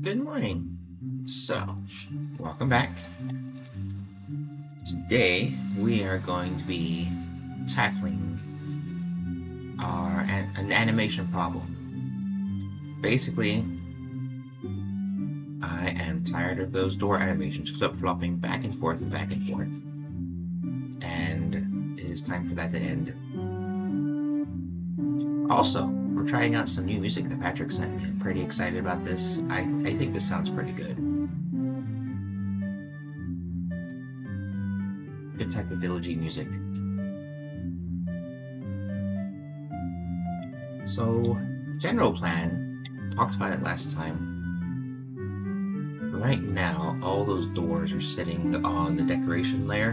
Good morning. So, welcome back. Today we are going to be tackling an animation problem. Basically, I am tired of those door animations flip-flopping back and forth and back and forth, and it is time for that to end. Also, we're trying out some new music that Patrick sent me. I'm pretty excited about this. I think this sounds pretty good. Good type of villagey music. So, general plan. Talked about it last time. Right now, all those doors are sitting on the decoration layer.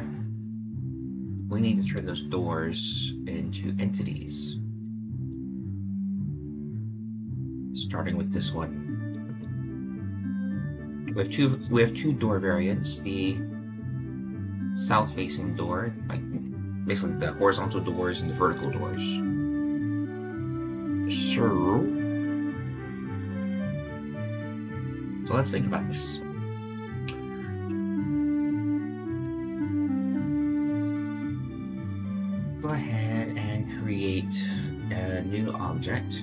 We need to turn those doors into entities. Starting with this one. We have two door variants. The south-facing door, like basically the horizontal doors and the vertical doors. So let's think about this. Go ahead and create a new object.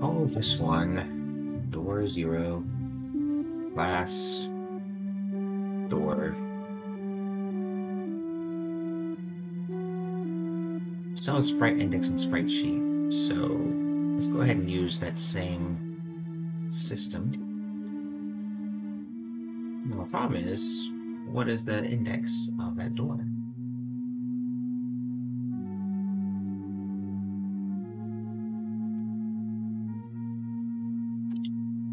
Call this one door 0, class door so sprite index and sprite sheet. So let's go ahead and use that same system. Well, the problem is, what is the index of that door?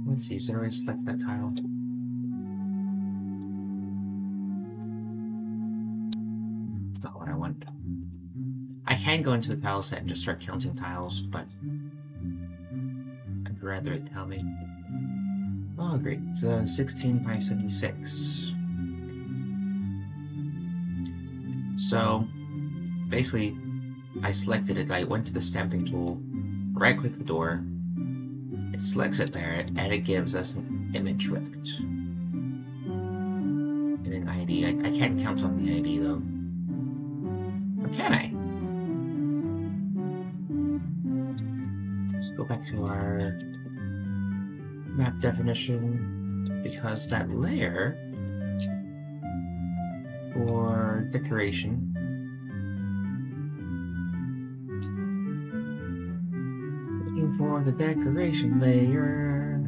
Let's see, should I select that tile? It's not what I want. I can go into the tile set and just start counting tiles, but I'd rather it tell me. Oh, great. It's 16 by 76. So, basically, I selected it. I went to the stamping tool, right-click the door, it selects it there, and it gives us an image with it. And an ID. I can't count on the ID, though. Or can I? Let's go back to our map definition, because that layer for decoration looking for the decoration layer.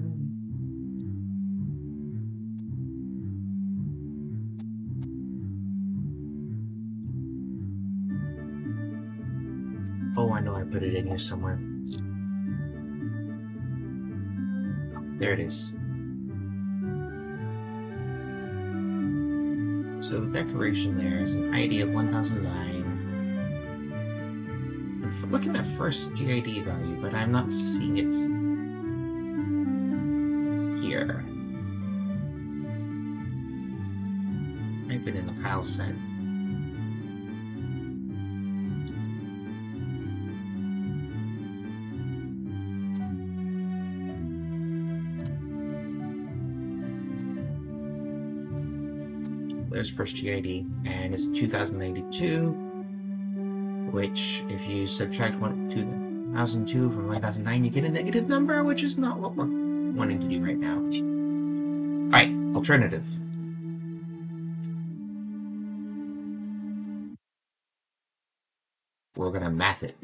Oh, I know I put it in here somewhere. There it is. So the decoration layer is an ID of 1009. I'm looking at that first GID value, but I'm not seeing it here. I've been in the tile set. There's first GID, and it's 2092, which if you subtract 2002 from 1009, you get a negative number, which is not what we're wanting to do right now. Alright, alternative. We're gonna math it.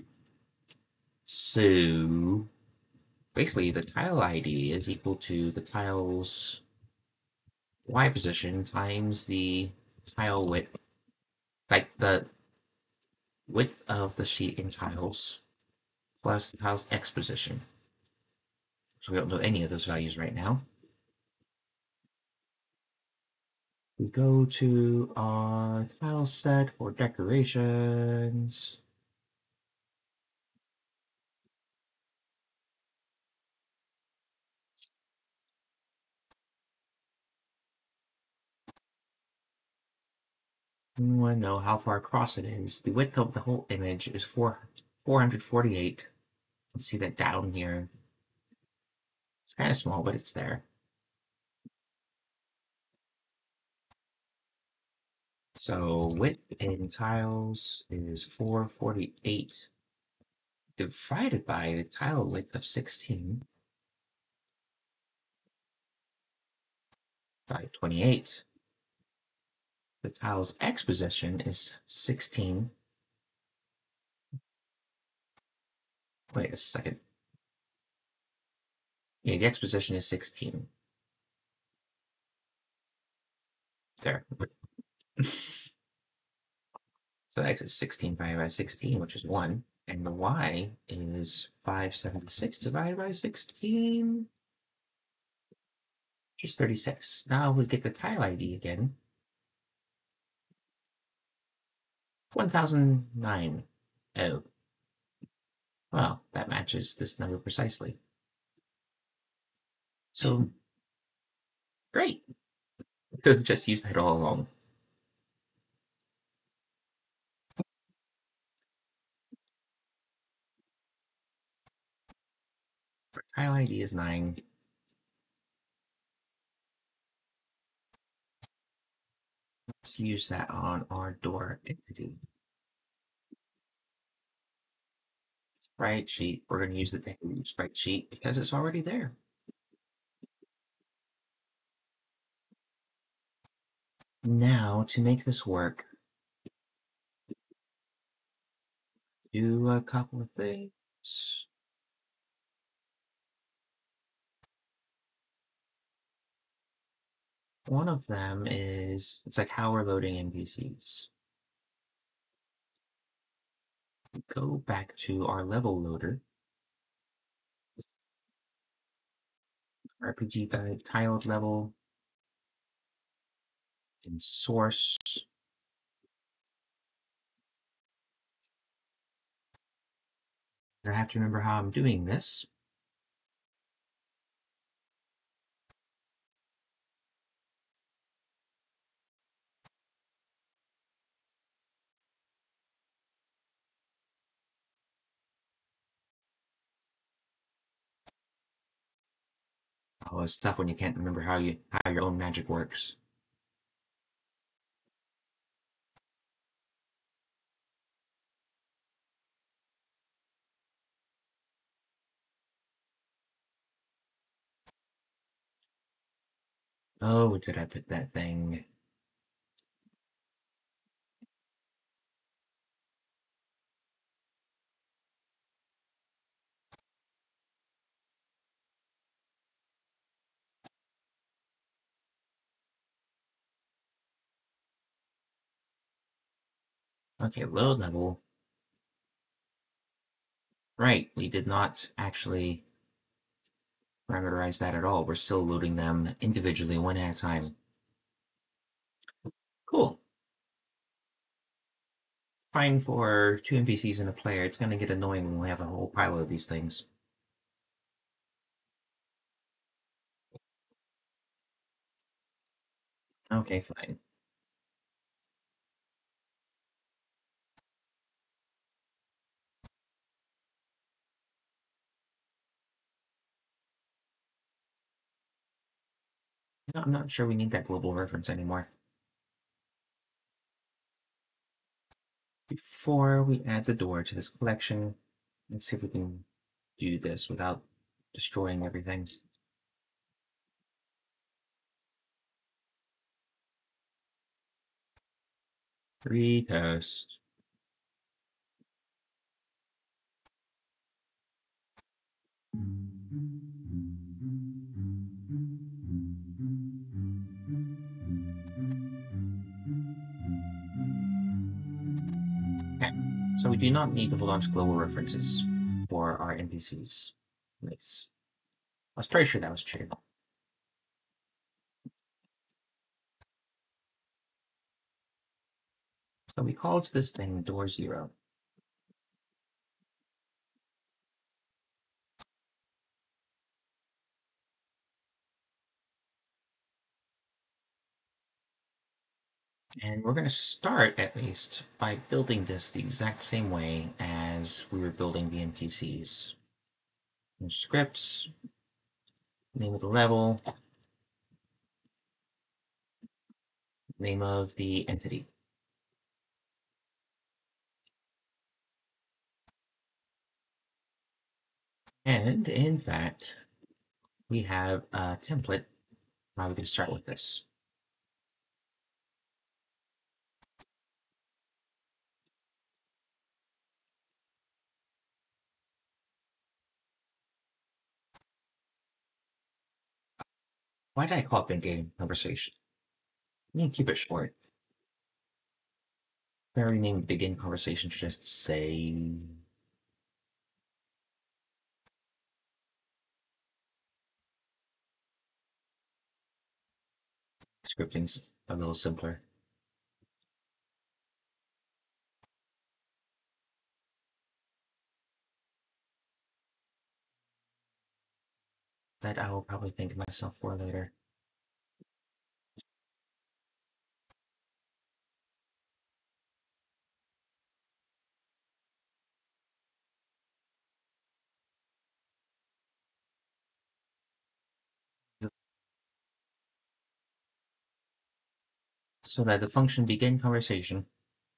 So, basically the tile ID is equal to the tile's Y position times the tile width, like the width of the sheet in tiles, plus the tile's X position. So we don't know any of those values right now. We go to our tile set for decorations. we want to know how far across it is. The width of the whole image is 448. You can see that down here. It's kind of small, but it's there. So width in tiles is 448 divided by the tile width of 16 by 28. The tile's X position is 16. Wait a second. Yeah, the X position is 16. There. So X is 16 divided by 16, which is 1. And the Y is 576 divided by 16, which is 36. Now we get the tile ID again. 1009. Oh. Well, that matches this number precisely. So, great. We could have just used that all along. Tile ID is 9. Let's use that on our door entity. Spreadsheet. We're going to use the spreadsheet because it's already there. Now, to make this work, do a couple of things. One of them is, it's like how we're loading NPCs. Go back to our level loader. RPG tiled level. And source. And I have to remember how I'm doing this. Oh, it's tough when you can't remember how your own magic works. Oh, where did I put that thing? Okay, load level. Right, we did not actually parameterize that at all. We're still loading them individually, one at a time. Cool. Fine for 2 NPCs and a player. It's going to get annoying when we have a whole pile of these things. Okay, fine. I'm not sure we need that global reference anymore. Before we add the door to this collection, let's see if we can do this without destroying everything. Retest. So we do not need to launch global references for our NPCs. Nice. I was pretty sure that was true. So we called this thing door 0. And we're going to start, at least, by building this the exact same way as we were building the NPCs. Scripts, name of the level, name of the entity. And in fact, we have a template. Now we can start with this. Why did I call up in-game conversation? I'm going to keep it short. Very name begin conversation should just say scripting's a little simpler. That I will probably think of myself for later. So that the function begin conversation,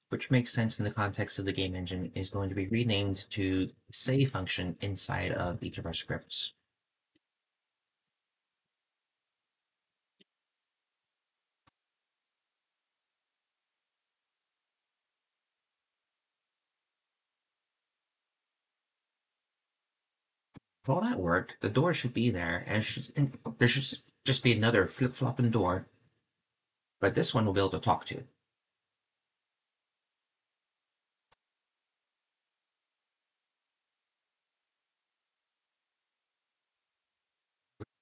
which makes sense in the context of the game engine, is going to be renamed to say function inside of each of our scripts. If all that worked, the door should be there, and there should just be another flip-flopping door, but this one we'll be able to talk to.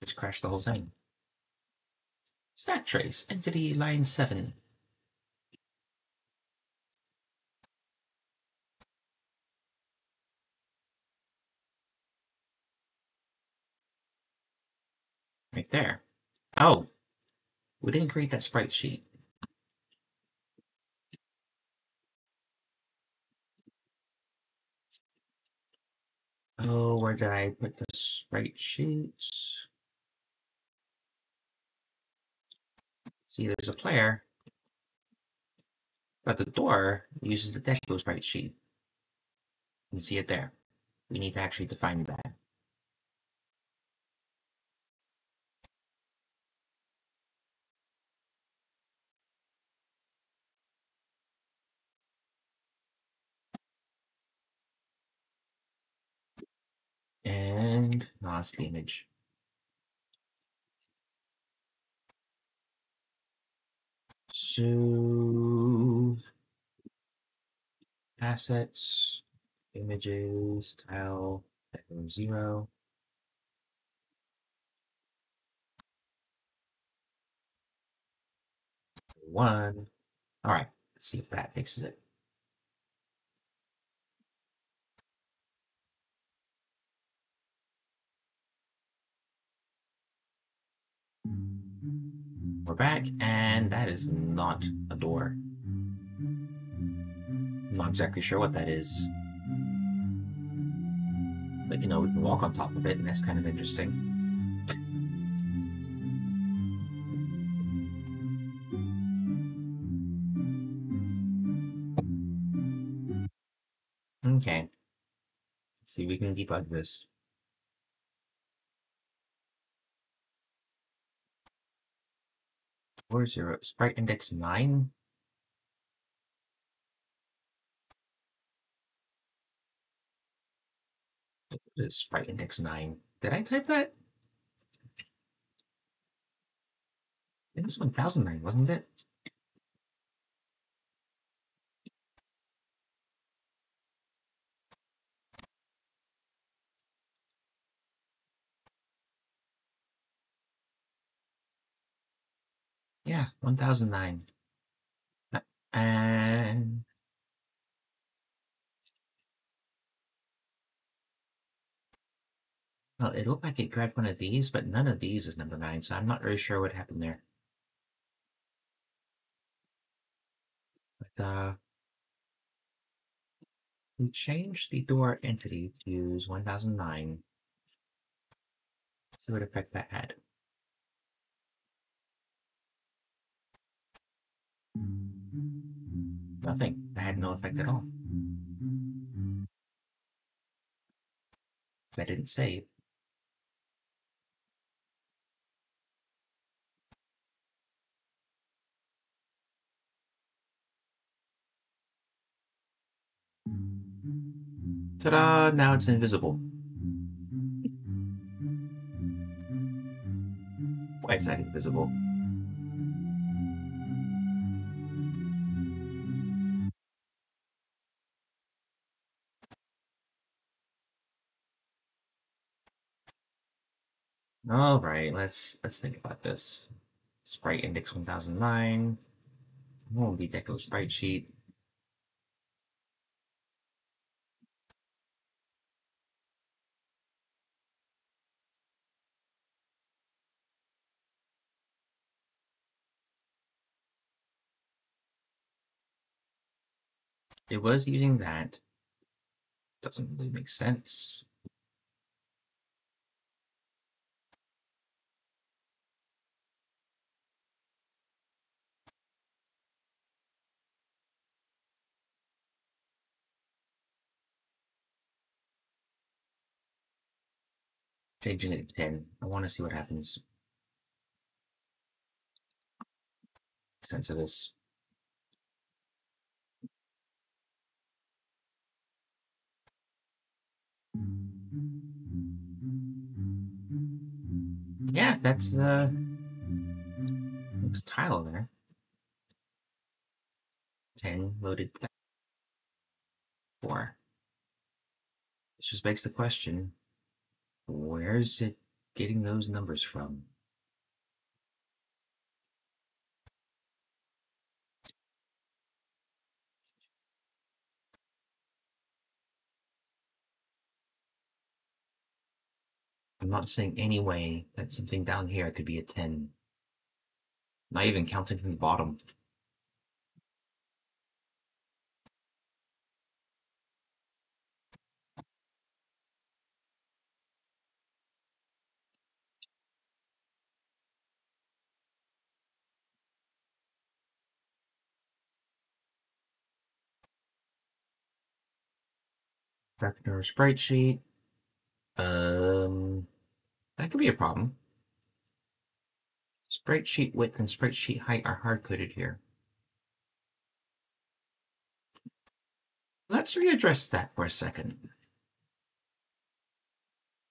Just crashed the whole thing. Stat trace, entity line 7. Right there. Oh, we didn't create that sprite sheet. Oh, where did I put the sprite sheets? See, there's a player, but the door uses the Deco sprite sheet. You can see it there. We need to actually define that. And that's the image. So assets, images, tile, bedroom 0. One. All right, let's see if that fixes it. We're back, and that is not a door. I'm not exactly sure what that is. But you know, we can walk on top of it, and that's kind of interesting. Okay. Let's see, we can debug this. Or 0, sprite index 9. Sprite index 9. Did I type that? I think it's 1009, wasn't it? Yeah, 1009. And well, it looked like it grabbed one of these, but none of these is number 9, so I'm not really sure what happened there. change the door entity to use 1009. See what effect that had. Nothing. That had no effect at all. I didn't save. Ta-da! Now it's invisible. Why is that invisible? All right, let's think about this. Sprite index 1009. Won't be deco sprite sheet. It was using that. Doesn't really make sense. Changing it to 10. I want to see what happens. Make sense of this. Yeah, that's the next tile there. 10 loaded 4. This just begs the question, where's it getting those numbers from? I'm not seeing any way that something down here could be a 10. Not even counting from the bottom. Back to our sprite sheet. That could be a problem. Sprite sheet width and sprite sheet height are hard-coded here. Let's readdress that for a second.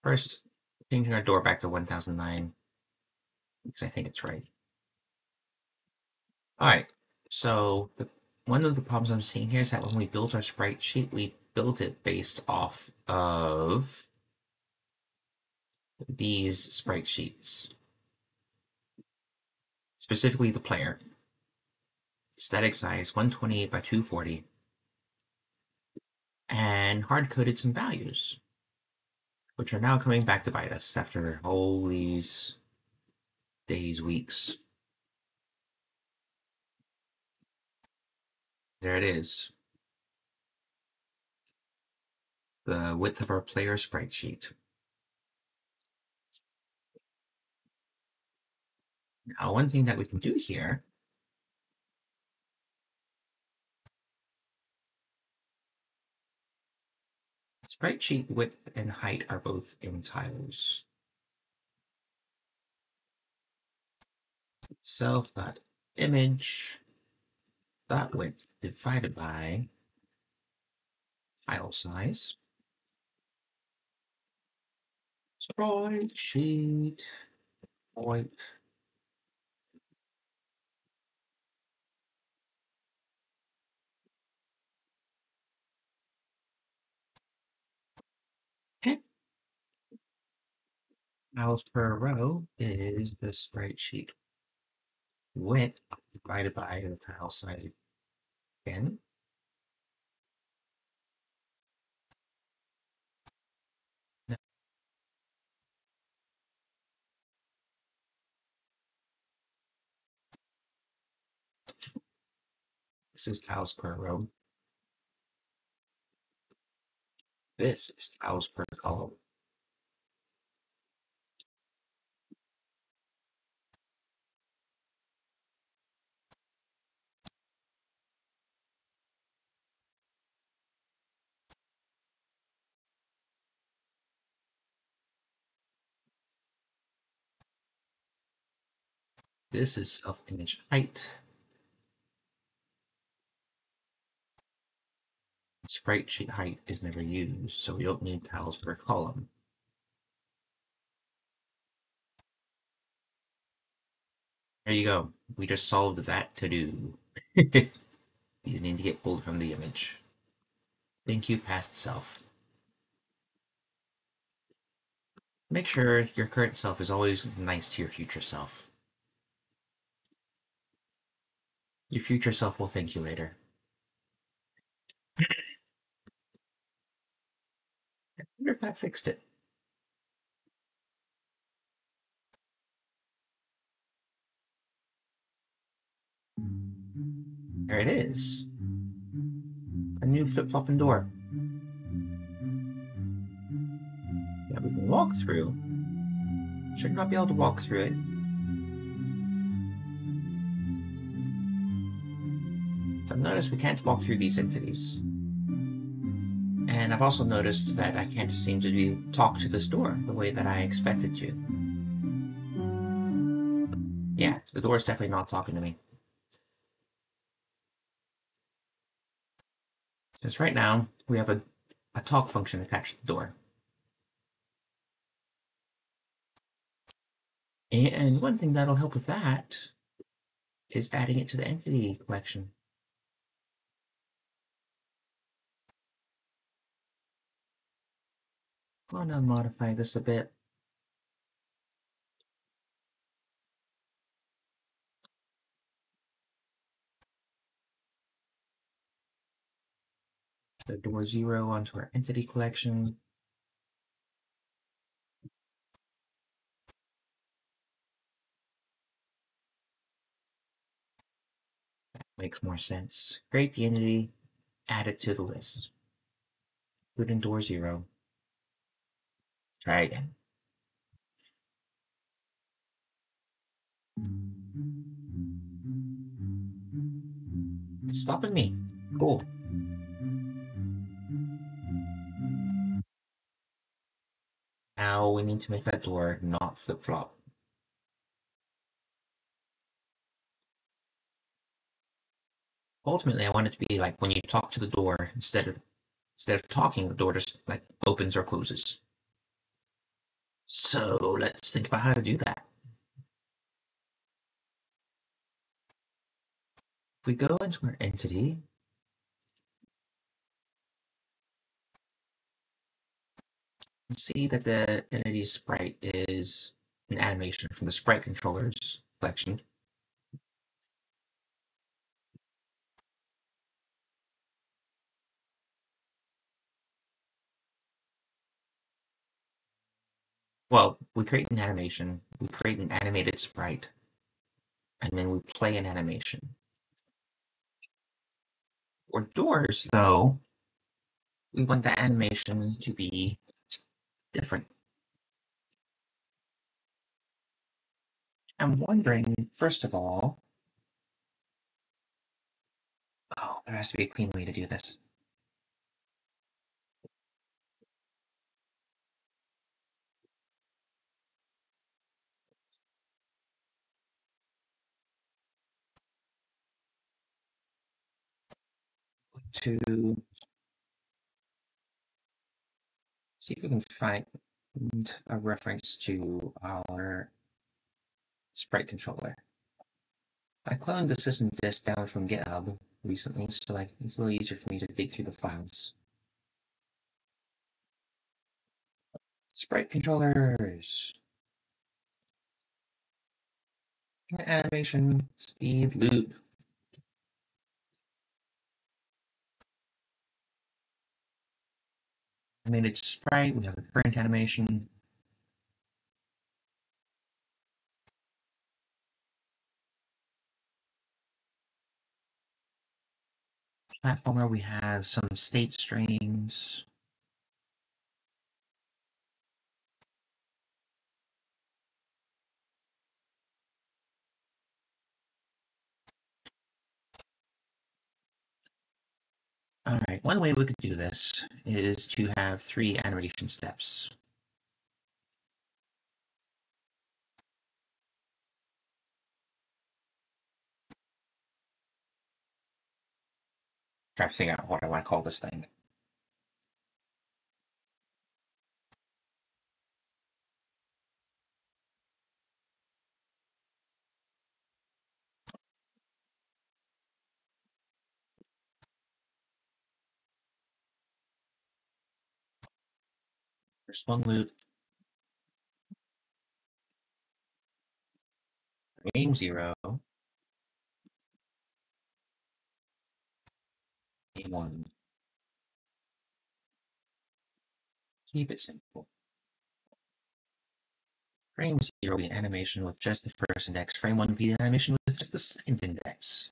First, changing our door back to 1009, because I think it's right. Alright, so one of the problems I'm seeing here is that when we build our sprite sheet, we built it based off of these sprite sheets, specifically the player. Static size 128 by 240, and hard-coded some values, which are now coming back to bite us after all these days, weeks. There it is. The width of our player sprite sheet. Now, one thing that we can do here sprite sheet width and height are both in tiles. Self.image.width divided by tile size. Sprite sheet width. Tiles per row is the sprite sheet width divided by the tile size again. No. This is tiles per row. This is tiles per column. This is self-image height. Sprite sheet height is never used, so we don't need tiles per column. There you go. We just solved that to-do. These need to get pulled from the image. Thank you, past self. Make sure your current self is always nice to your future self. Your future self will thank you later. I wonder if that fixed it. There it is. A new flip-flopping door. Yeah, we can walk through. Should not be able to walk through it. I've noticed we can't walk through these entities. And I've also noticed that I can't seem to talk to this door the way that I expected to. Yeah, the door is definitely not talking to me. Because right now, we have a talk function attached to the door. And one thing that'll help with that is adding it to the entity collection. I'm going to modify this a bit. So door 0 onto our entity collection. That makes more sense. Create the entity, add it to the list. Put in door 0. Try again. It's stopping me. Cool. Now we need to make that door not flip-flop. Ultimately, I want it to be like when you talk to the door, instead of talking, the door just like opens or closes. So let's think about how to do that. If we go into our entity, and see that the entity sprite is an animation from the sprite controllers collection. Well, we create an animation, we create an animated sprite, and then we play an animation. For doors, though, we want the animation to be different. I'm wondering, first of all, oh, there has to be a clean way to do this. To see if we can find a reference to our sprite controller. I cloned the system disk down from GitHub recently, so it's a little easier for me to dig through the files. Sprite controllers. Animation, speed, loop. Animated sprite, we have a current animation. platformer, we have some state strings. All right, one way we could do this is to have 3 animation steps. Try to figure out what I want to call this thing. First one loop. Game 0. Game 1. Keep it simple. Frame 0 will be an animation with just the first index. Frame 1 will be an animation with just the second index.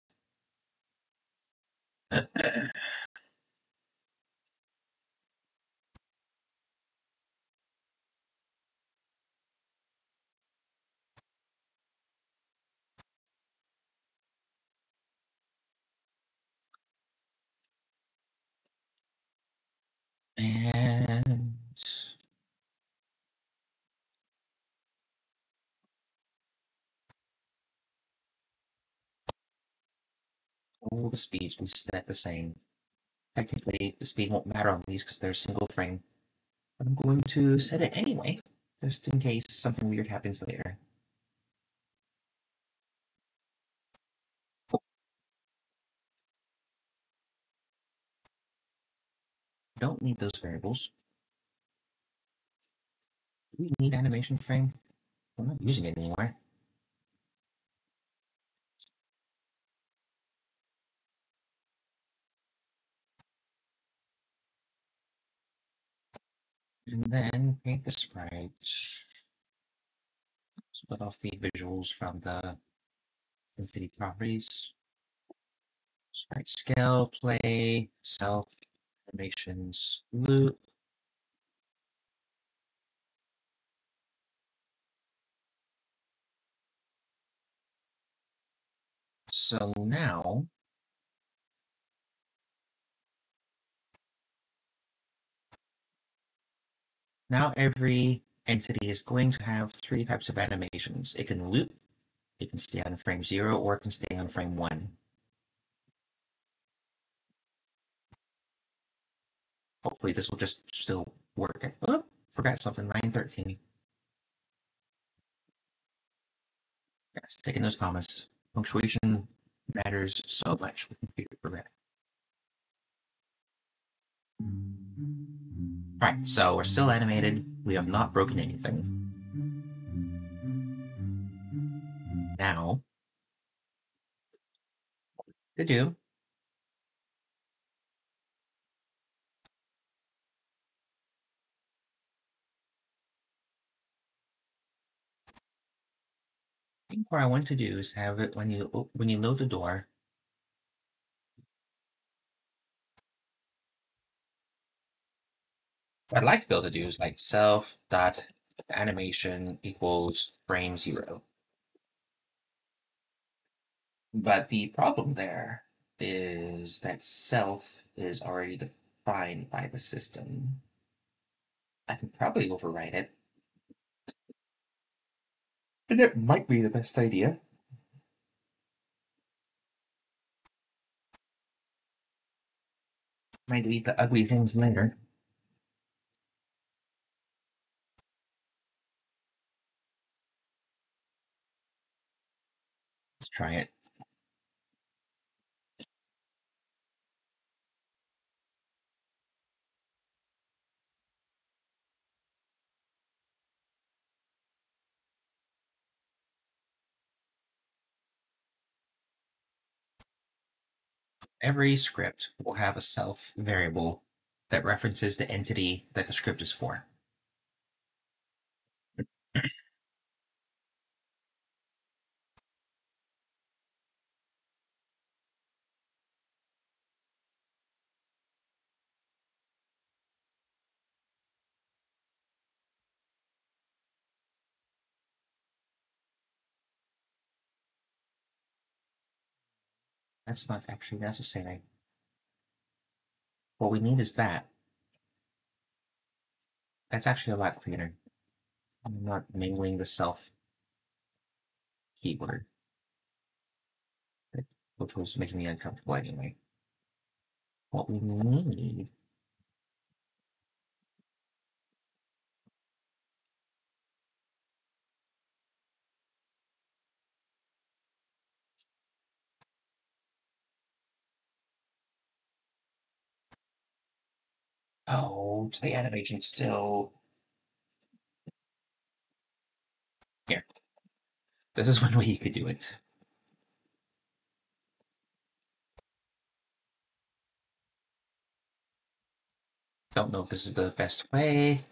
And all the speeds we set the same. Technically, the speed won't matter on these because they're single frame. But I'm going to set it anyway, just in case something weird happens later. Don't need those variables. Do we need animation frame? I'm not using it anymore. And then paint the sprite. Split off the visuals from the density properties. Sprite scale, play, self. Animations loop. So now every entity is going to have 3 types of animations. It can loop, it can stay on frame 0, or it can stay on frame 1. Hopefully this will just still work. Oh, forgot something, 913. Yes, taking those commas. Punctuation matters so much with computer programming. Alright, so we're still animated. We have not broken anything. Now, what to do I think what I want to do is have it when you load the door, what I'd like to be able to do is like self dot animation equals frame 0. But the problem there is that self is already defined by the system. I can probably overwrite it. And it might be the best idea. Might delete the ugly things later. Let's try it. Every script will have a self variable that references the entity that the script is for. That's not actually necessary. What we need is that. That's actually a lot cleaner. I'm not mingling the self keyword, which was making me uncomfortable anyway. What we need the animation still here. This is one way you could do it. Don't know if this is the best way.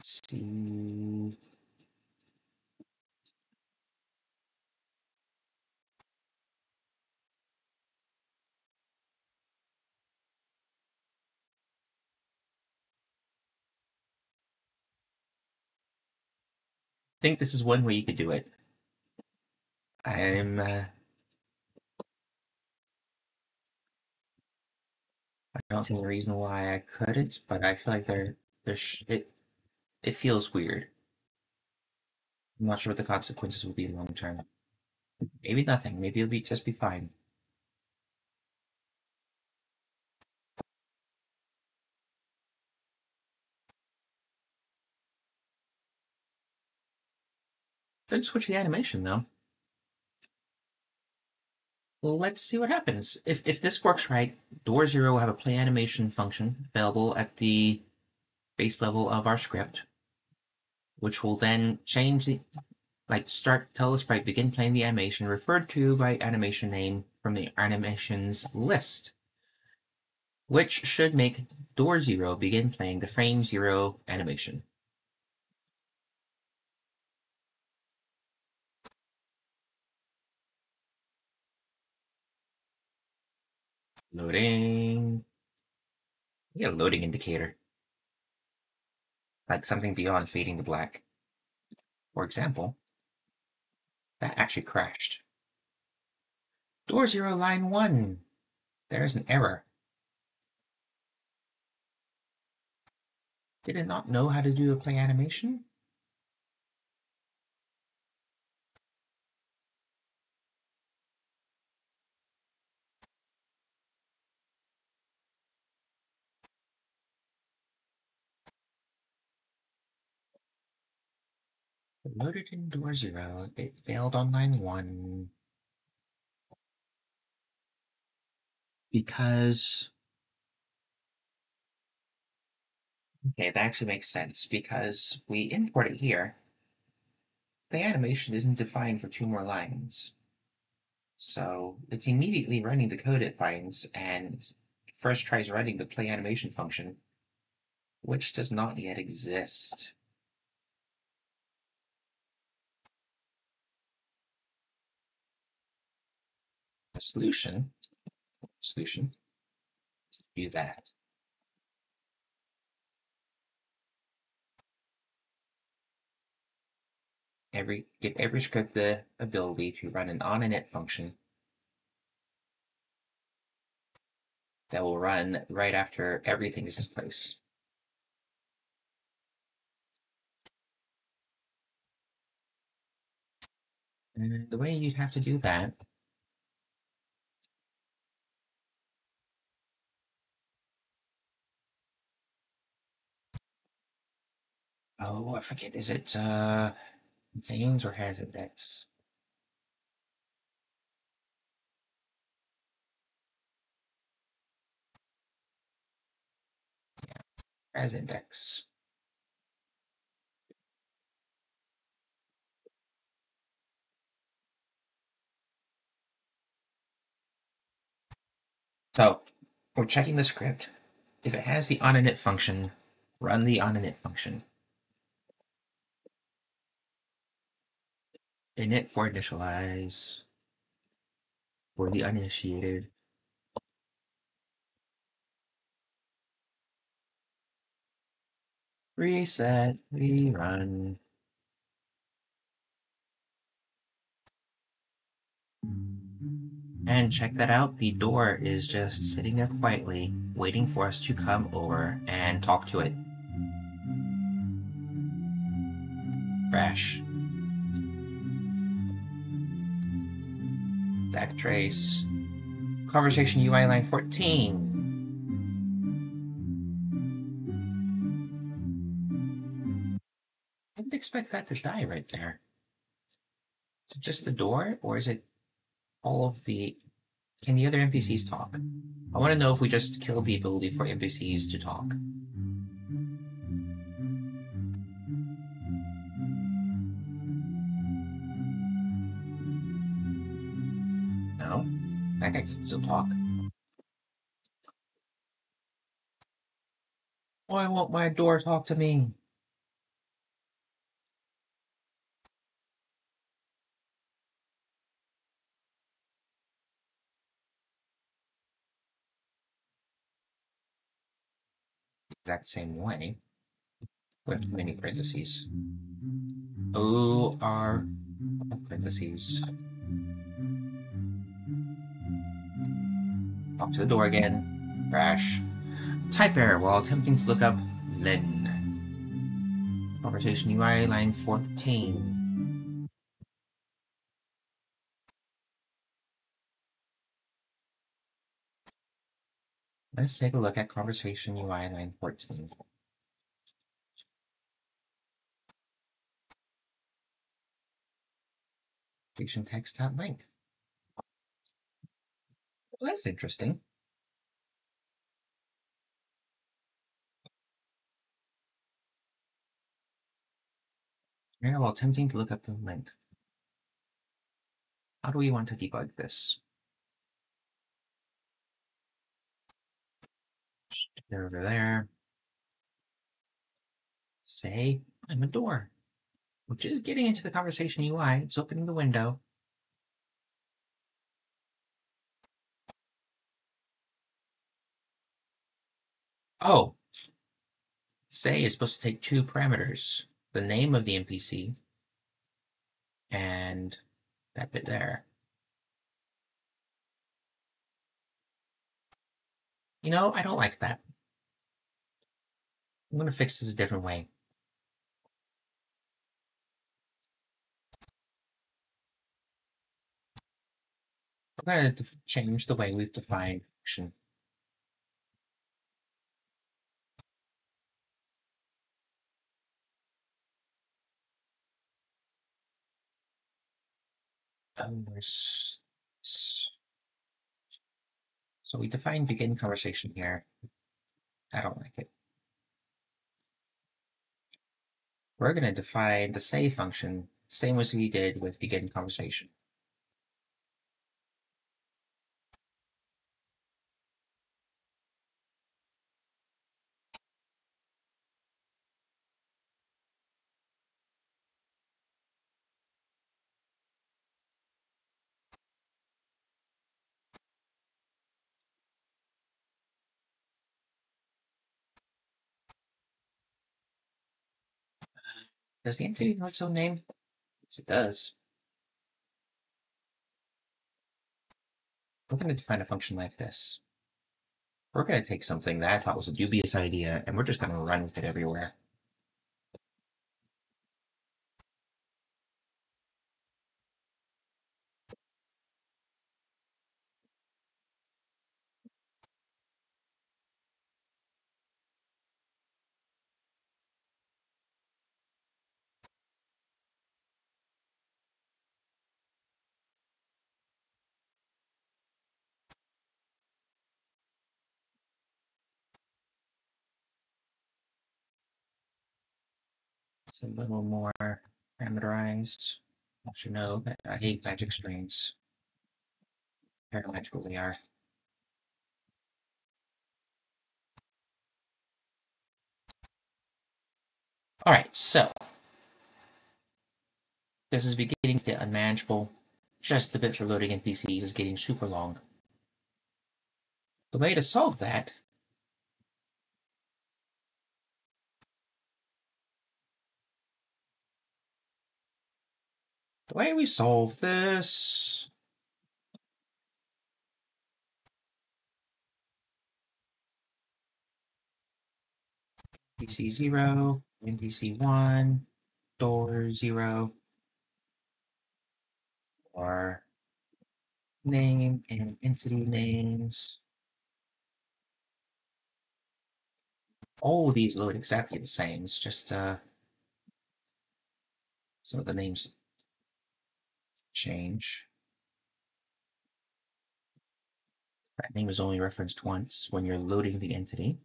See, I think this is one way you could do it. I don't see any reason why I couldn't, but I feel like it feels weird. I'm not sure what the consequences will be long term. Maybe nothing. Maybe it'll just be fine. Could switch the animation though. Well, let's see what happens. If this works right, Door0 will have a play animation function available at the base level of our script, which will then change the, tell the sprite begin playing the animation referred to by animation name from the animations list, which should make Door0 begin playing the frame 0 animation. Loading. We got a loading indicator. Like something beyond fading to black. For example, that actually crashed. Door0 line 1. There is an error. Did it not know how to do the play animation? Loaded in Door0, it failed on line 1 because, okay, that actually makes sense because we import it here. The animation isn't defined for 2 more lines, so it's immediately running the code it finds and first tries running the play animation function, which does not yet exist. Solution is to do that. Give every script the ability to run an on init function that will run right after everything is in place. And the way you'd have to do that I forget, is it veins or has index? Yeah, has index. So we're checking the script. If it has the onInit function, run the onInit function. Init for initialize, for the uninitiated. Reset, rerun. And check that out, the door is just sitting there quietly, waiting for us to come over and talk to it. Crash. Backtrace. Conversation UI line 14. I didn't expect that to die right there. Is it just the door, or is it all of the... Can the other NPCs talk? I want to know if we just killed the ability for NPCs to talk. No? That guy can still talk. Why won't my door talk to me? Exact same way with many parentheses. OR parentheses. Up to the door again. Crash. Type error while attempting to look up LIN. Conversation UI line 14. Let's take a look at conversation UI line 14. Conversation text.link. Well, that's interesting. Here, while attempting to look up the length. How do we want to debug this? They're over there. Say, I'm a door, which is getting into the conversation UI. It's opening the window. Oh, say is supposed to take two parameters, the name of the NPC and that bit there. You know, I don't like that. I'm going to fix this a different way. I'm going to change the way we've defined function. So we define begin conversation here. I don't like it. We're going to define the say function, same as we did with begin conversation. Does the entity know its own name? Yes, it does. We're going to define a function like this. We're going to take something that I thought was a dubious idea, and we're just going to run with it everywhere. A little more parameterized. I should know that I hate magic strings. Parametrical they are. All right, so this is beginning to get unmanageable. Just the bit for loading NPCs is getting super long. The way to solve that Why don't we solve this? PC0, NPC1, door 0, or name and entity names. All these load exactly the same. It's just some of the names change. That name is only referenced once when you're loading the entity.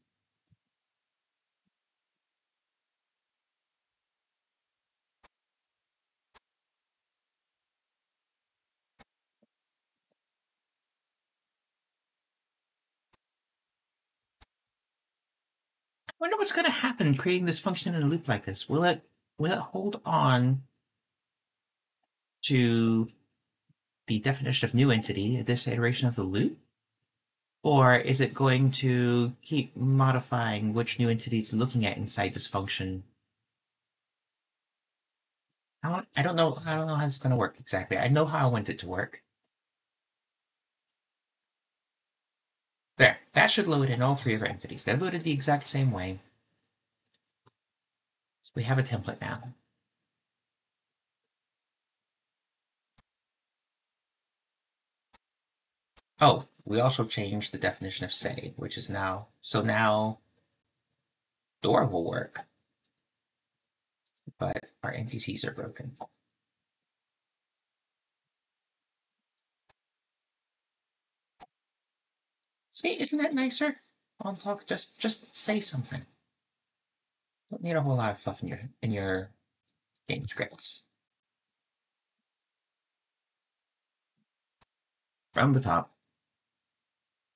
I wonder what's going to happen creating this function in a loop like this. Will it hold on to the definition of new entity at this iteration of the loop? Or is it going to keep modifying which new entity it's looking at inside this function? I don't know how it's going to work exactly. I know how I want it to work. There, that should load in all three of our entities. They're loaded the exact same way. So we have a template now. Oh, we also changed the definition of say, which is now, so now door will work, but our NPCs are broken. See, isn't that nicer? On talk, just say something. Don't need a whole lot of fluff in your game scripts. From the top.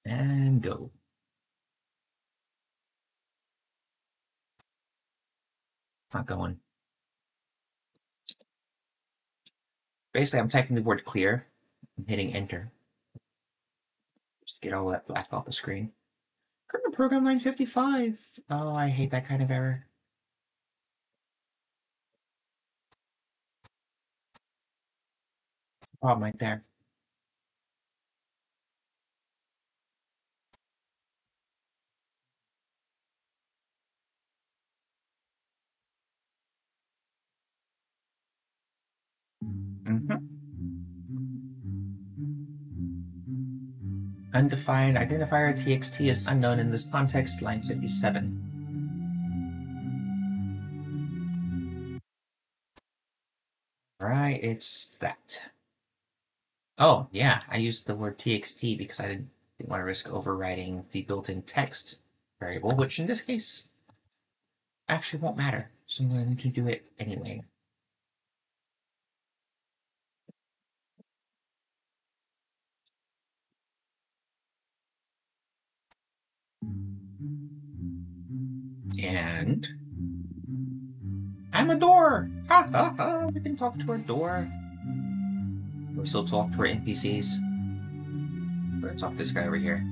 And go. Not going. Basically, I'm typing the word clear and hitting enter. Just get all that black off the screen. Current program line 55. Oh, I hate that kind of error. That's the problem right there. Undefined identifier txt is unknown in this context, line 57. Right, it's that. Oh, yeah, I used the word txt because I didn't want to risk overriding the built-in text variable, which in this case actually won't matter. So I'm going to do it anyway. And I'm a door! Ha ha ha! We can talk to our door. We still talk to our NPCs. We're gonna talk to this guy over here.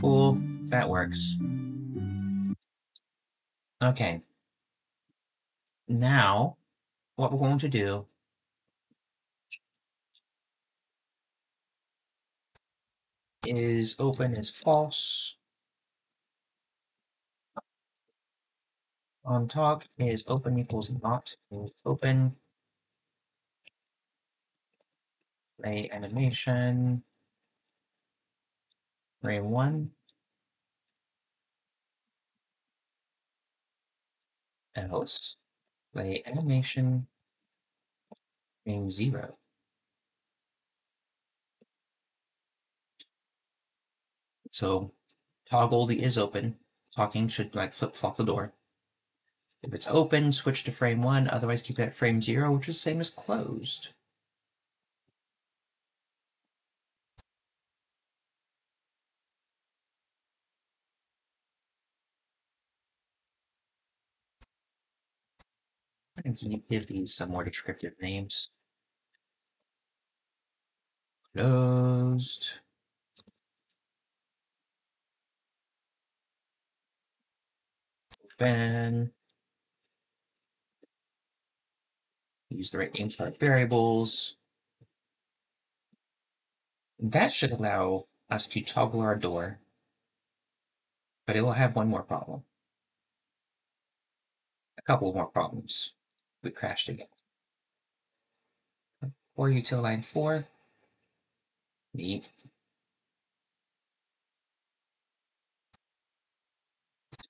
Cool, that works. Okay. Now, what we're going to do. Is open is false. On talk is open equals not is open. Play animation. Array 1. Else. Play animation. Frame 0. So toggle the is open, talking should like flip-flop the door. If it's open, switch to frame 1, otherwise keep it at frame 0, which is the same as closed. I'm going to give these some more descriptive names. Closed. fan. Use the right names for our variables. That should allow us to toggle our door, but it will have one more problem. A couple more problems. We crashed again. Or util line 4. Neat.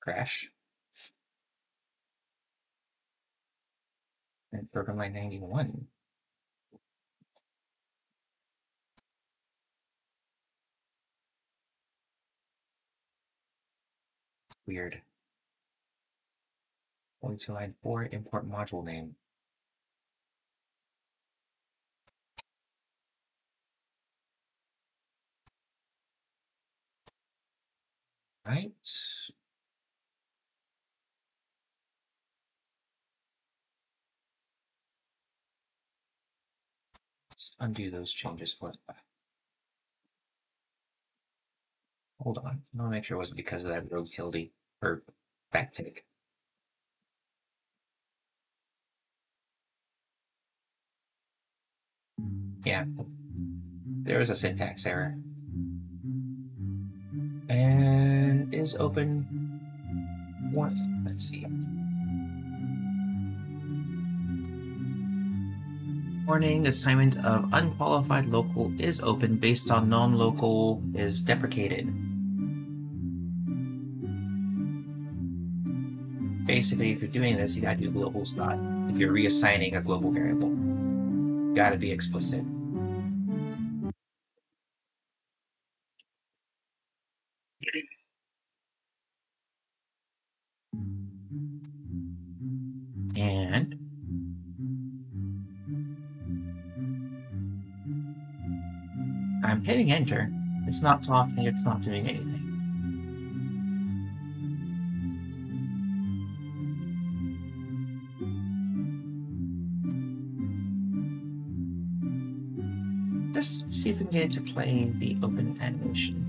Crash. And program line 91. Weird. Going to line 4, import module name. Right. Let's undo those changes for it. Hold on. I want to make sure it wasn't because of that rogue tilde or backtick. Yeah, there was a syntax error. And is open one. Let's see. Warning, assignment of unqualified local is open based on non-local is deprecated. Basically, if you're doing this, you gotta do globals dot. If you're reassigning a global variable, you gotta be explicit. And I'm hitting enter. It's not talking, it's not doing anything. Just see if we can get into playing the open animation.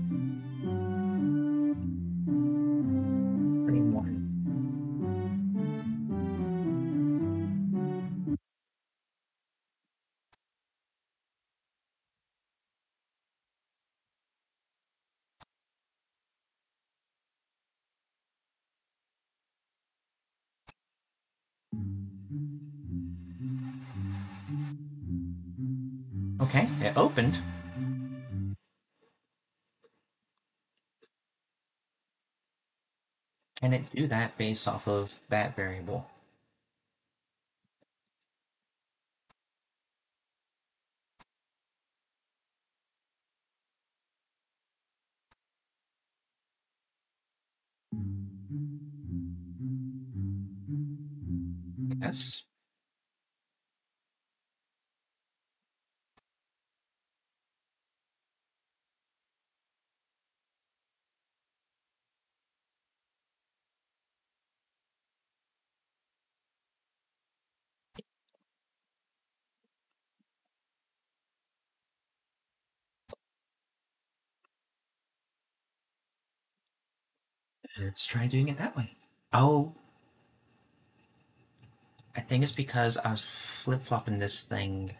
Okay, it opened. Can it do that based off of that variable? Yes. Let's try doing it that way. Oh, I think it's because I was flip-flopping this thing.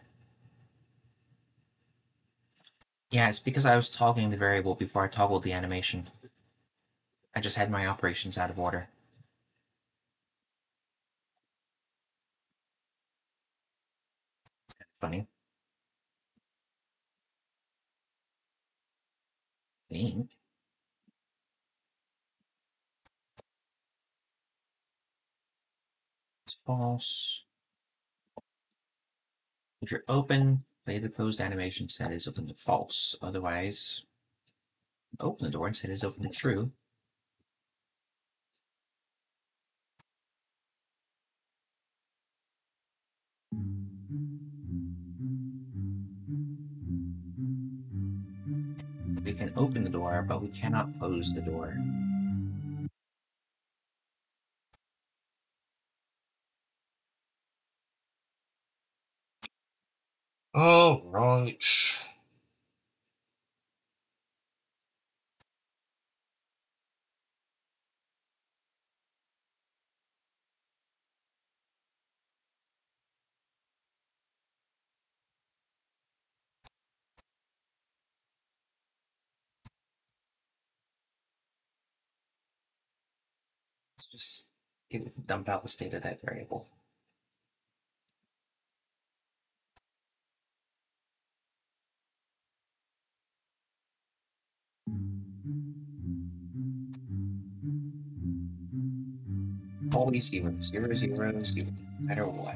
Yeah, it's because I was toggling the variable before I toggled the animation. I just had my operations out of order. It's kind of funny. I think. False. If you're open, play the closed animation, set is open to false. Otherwise, open the door and set is open to true. We can open the door, but we cannot close the door. All right. Let's just dump out the state of that variable. Always zero, no matter what.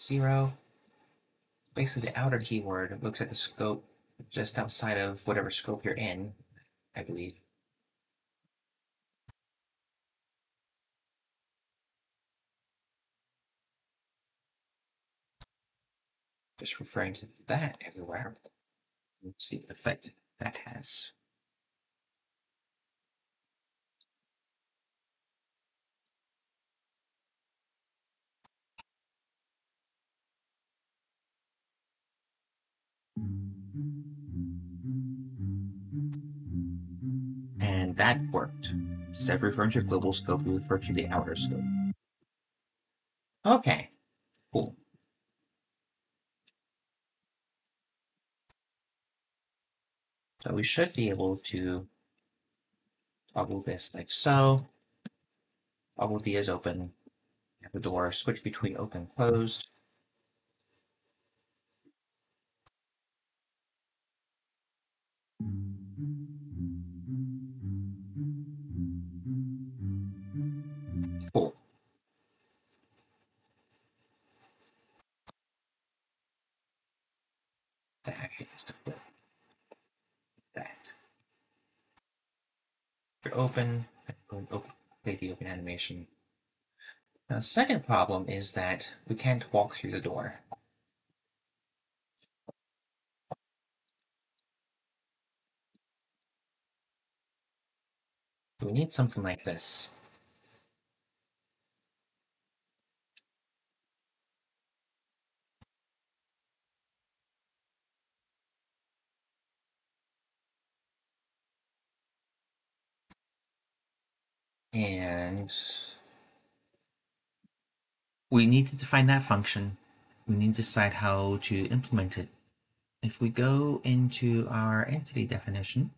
Zero. Basically, the outer keyword looks at the scope just outside of whatever scope you're in, I believe. Just referring to that everywhere. Let's see what effect that has. And that worked. Instead of referring to global scope, we refer to the outer scope. Okay, cool. So we should be able to toggle this like so. Toggle the is open, have the door, switch between open and closed. Open, play the open animation. Now, the second problem is that we can't walk through the door. So we need something like this. And we need to define that function. We need to decide how to implement it. If we go into our entity definition,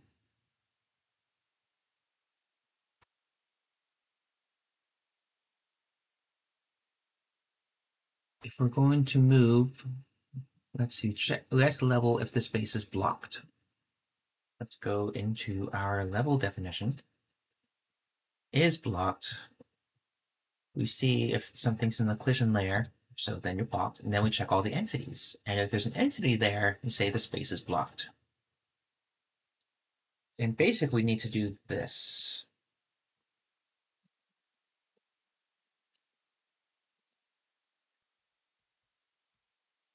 if we're going to move, let's see, check, let's level if the space is blocked. Let's go into our level definition. Is blocked, we see if something's in the collision layer, so then you're blocked, and then we check all the entities, and if there's an entity there, you say the space is blocked. And basically we need to do this.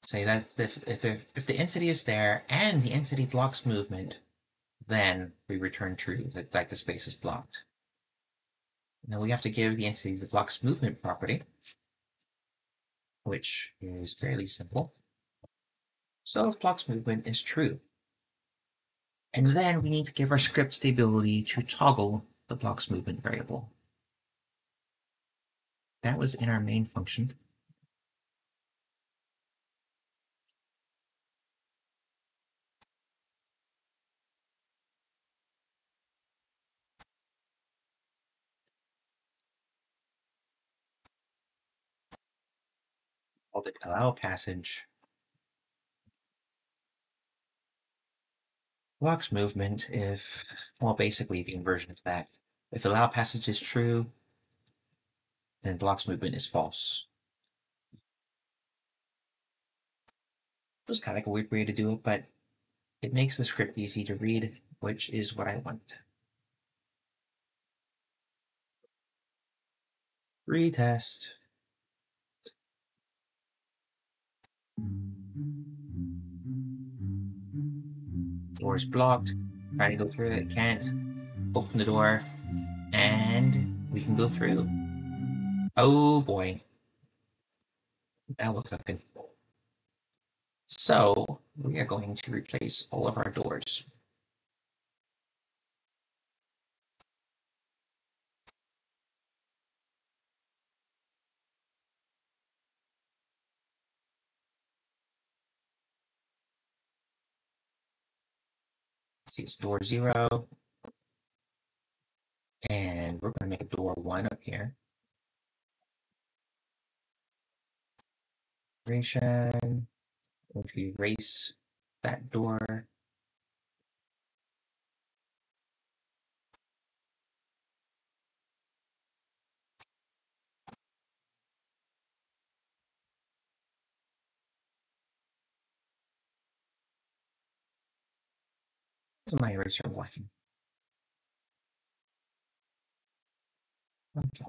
Say that if the entity is there and the entity blocks movement, then we return true, that like the space is blocked. Now we have to give the entity the blocks movement property, which is fairly simple. So if blocks movement is true, and then we need to give our scripts the ability to toggle the blocks movement variable. That was in our main function. The allow passage. Blocks movement if, well, basically the inversion of that. If allow passage is true, then blocks movement is false. It was kind of like a weird way to do it, but it makes the script easy to read, which is what I want. Retest. Door is blocked. Try to go through it. Can't. Open the door, and we can go through. Oh boy. Now if I can. So we are going to replace all of our doors. See, it's door 0. And we're going to make door 1 up here. Operation. We're going to erase that door. This is my eraser I'm watching. Okay.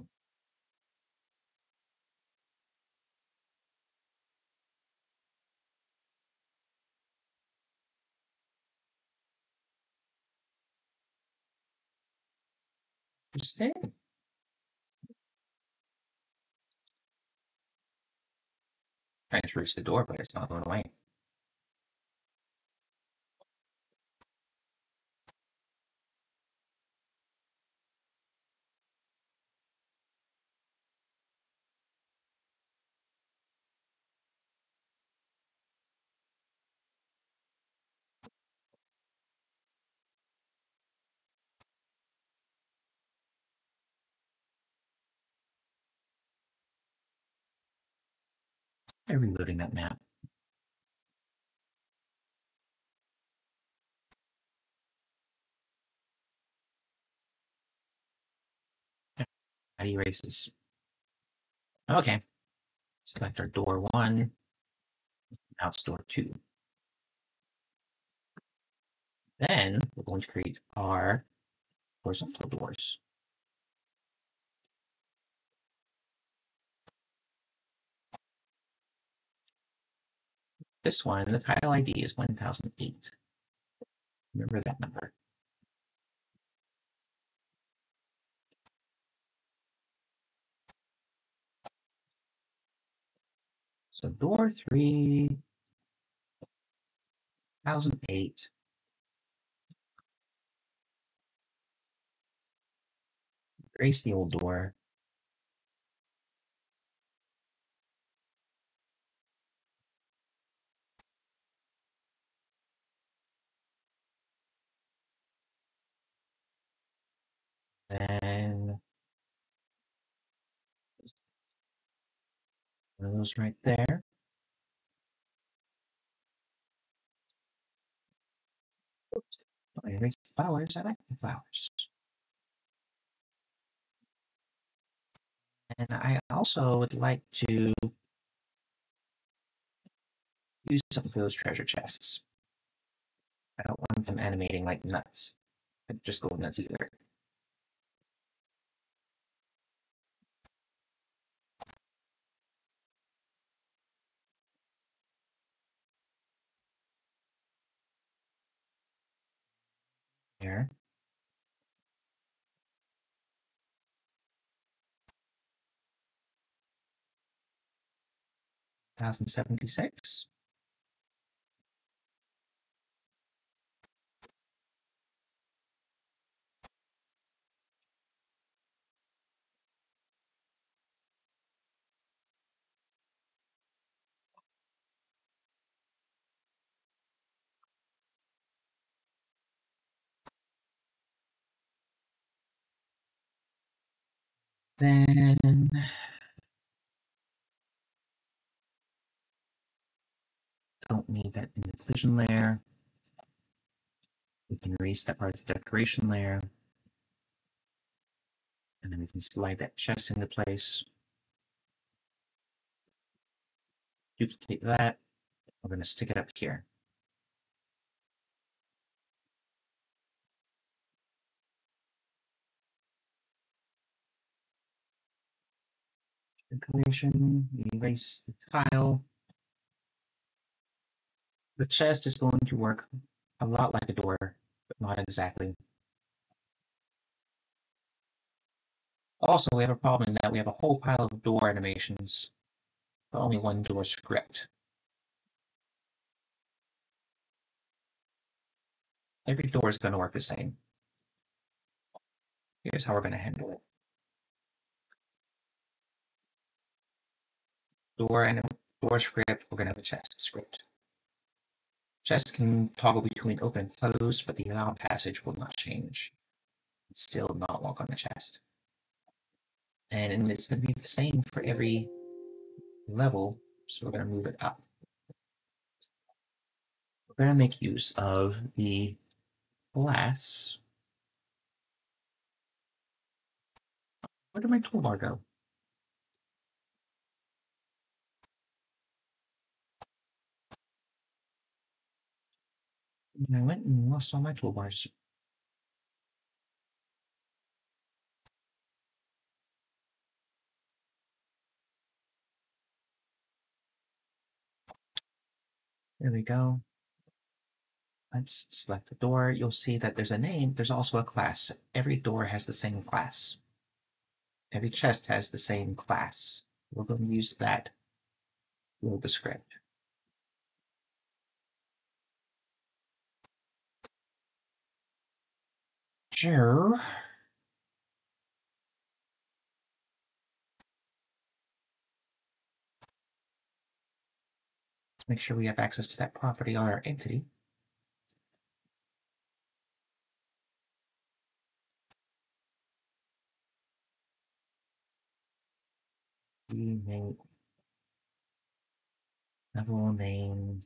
Interesting. Trying to reach the door, but it's not going away. I'm reloading that map. That erases. Okay. Select our door 1. Now it's door 2. Then we're going to create our horizontal doors. This one, the tile ID is 1008. Remember that number. So door 3, 1008. Erase the old door. Then one of those right there. Oops. I erased the flowers. I like the flowers. And I also would like to use some of those treasure chests. I don't want them animating like nuts. I'd just go nuts either. There. $1,076. Then don't need that in the collision layer. We can erase that part of the decoration layer. And then we can slide that chest into place. Duplicate that. We're going to stick it up here. Decoration, erase the tile. The chest is going to work a lot like a door, but not exactly. Also, we have a problem in that we have a whole pile of door animations but only one door script. Every door is going to work the same. Here's how we're going to handle it. Door and a door script, we're going to have a chest script. Chest can toggle between open and closed, but the allow passage will not change. It's still not lock on the chest. And it's going to be the same for every level, so we're going to move it up. We're going to make use of the class. Where did my toolbar go? I went and lost all my toolbars. There we go. Let's select the door. You'll see that there's a name. There's also a class. Every door has the same class. Every chest has the same class. We're going to use that to build the script. Sure. Let's make sure we have access to that property on our entity. We make level name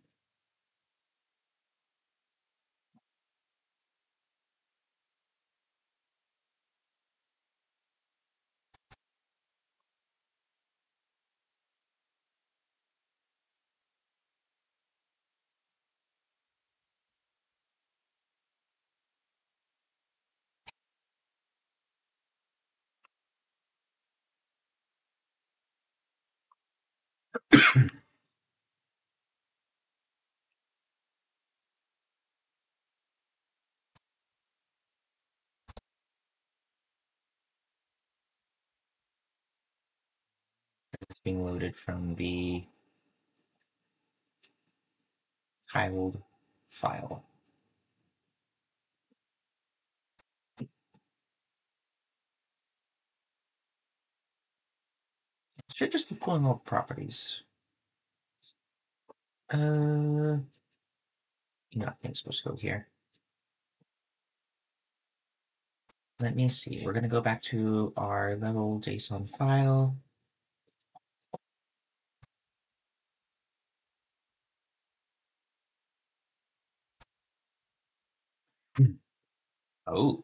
it's being loaded from the tiled file. Should just be pulling all properties. No, I think it's supposed to go here. Let me see. We're going to go back to our level JSON file. Oh,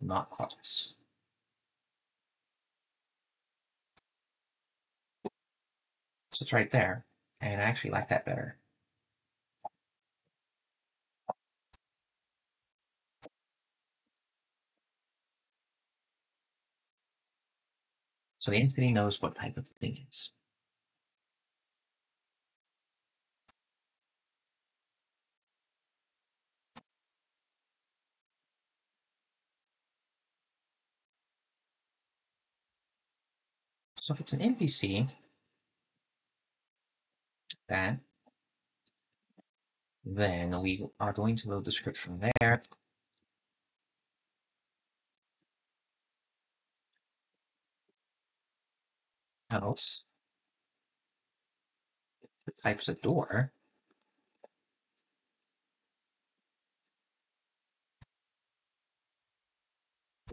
not class. So it's right there, and I actually like that better. So the entity knows what type of thing it is. So if it's an NPC, that, then we are going to load the script from there. Else, the type's a door.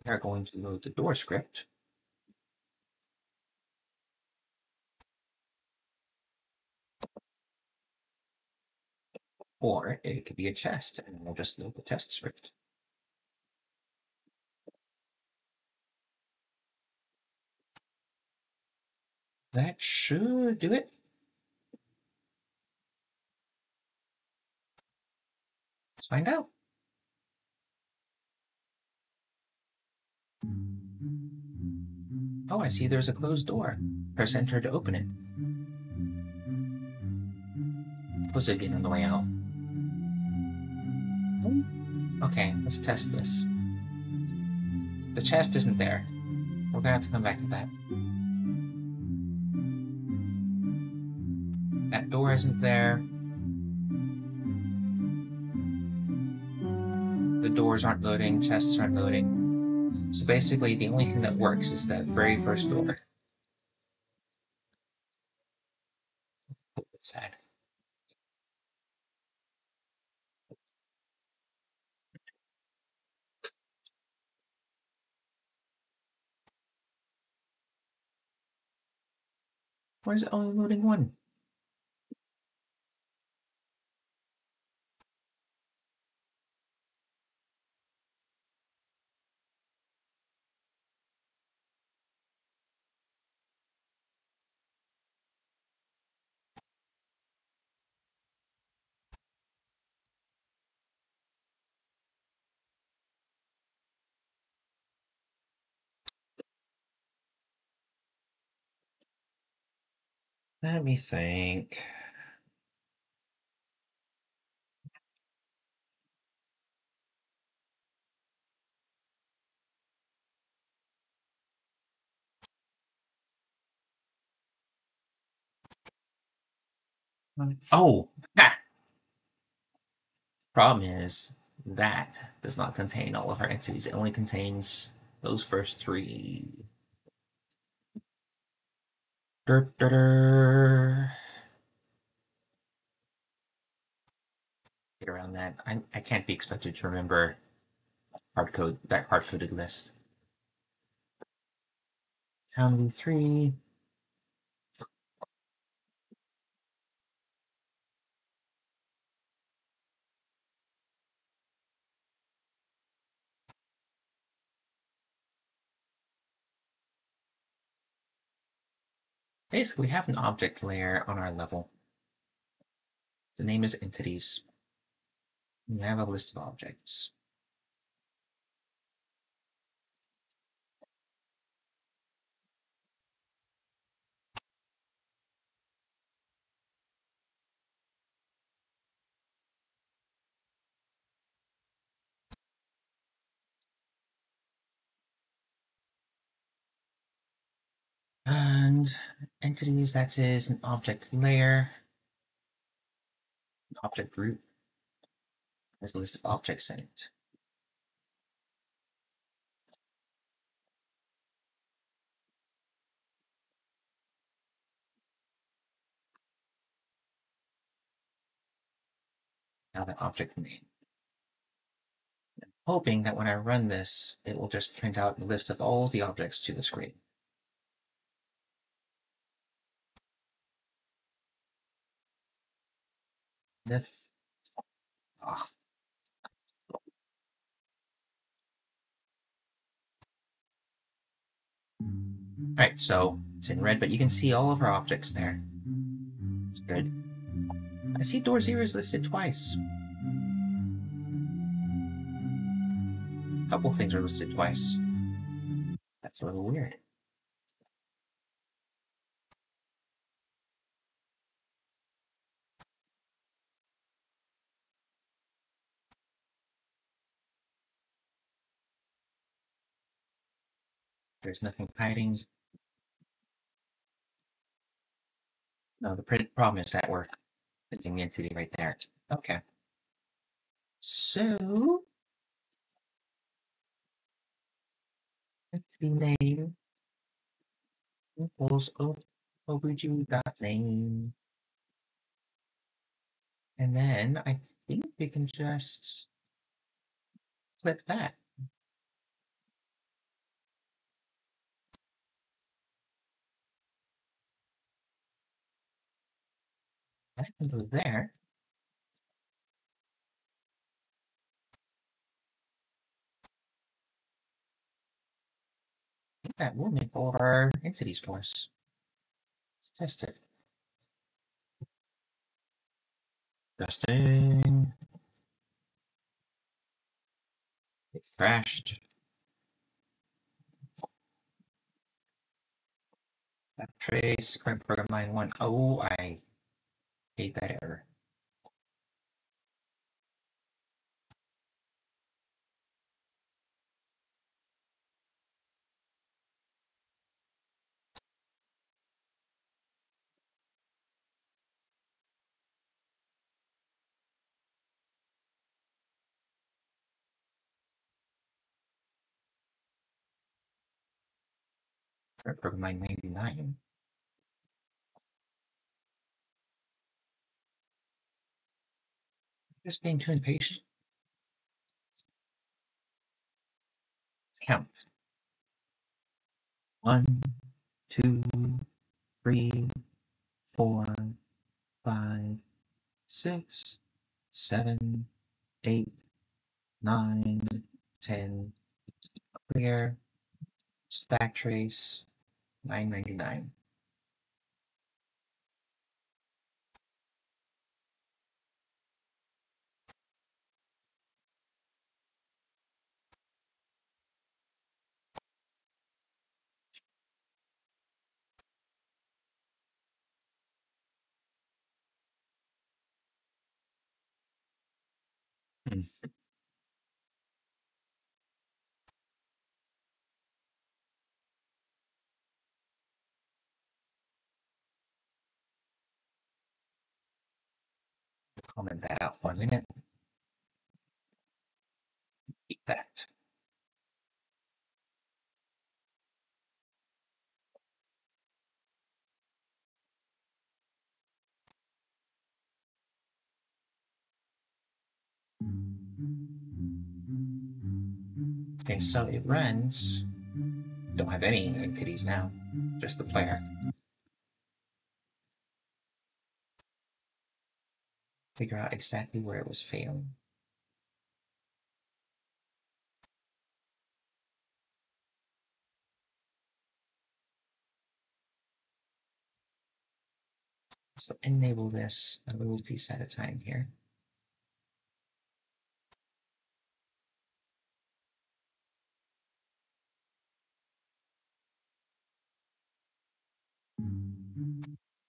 We are going to load the door script. Or it could be a chest, and we'll just load the test script. That should do it. Let's find out. Oh, I see there's a closed door. Press enter to open it. Close it again on the way out. Okay, let's test this. The chest isn't there. We're gonna have to come back to that. That door isn't there. The doors aren't loading, chests aren't loading. So basically the only thing that works is that very first door. It's sad. Why is it only loading one? Let me think. Oh, ha! Problem is that does not contain all of our entities. It only contains those first three. Get around that. I can't be expected to remember hard-coded list. Town v3. Basically, we have an object layer on our level. The name is entities. We have a list of objects. And entities, that is an object layer, object group. There's a list of objects in it. Now the object name. I'm hoping that when I run this, it will just print out a list of all the objects to the screen. Right, so it's in red, but you can see all of our objects there. It's good. I see door zero is listed twice. A couple things are listed twice. That's a little weird. There's nothing hiding. No, the problem is that we're printing the entity right there. Okay. So, entity name equals obj.name. And then I think we can just flip that. I can go there. I think that will make all of our entities for us. Let's test it. Testing. It crashed. That trace current program line 1. Oh, I hate that error. Where broke my 99? Just being too impatient. Let's count. 1, 2, 3, 4, 5, 6, 7, 8, 9, 10. Clear. Stack trace. 999. Comment that out for a minute. Keep that. Okay, so it runs. Don't have any entities now, just the player. Figure out exactly where it was failing. So enable this a little piece at a time here.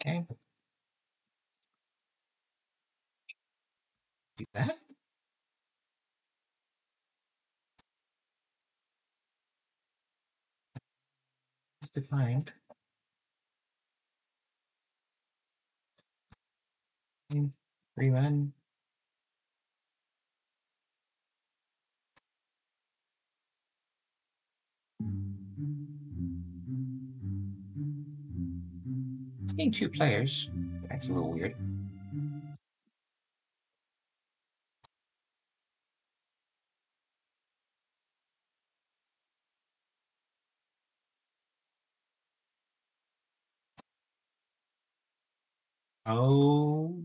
Okay. Do that. It's defined. Rerun. Being two players, that's a little weird. Oh,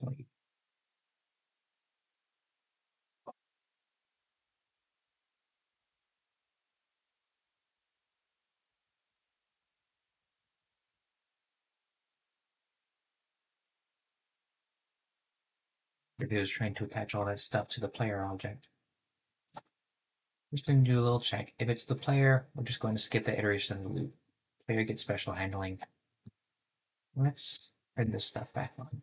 wait. Is trying to attach all that stuff to the player object. We're just going to do a little check. If it's the player, we're just going to skip the iteration of the loop. Player gets special handling. Let's turn this stuff back on.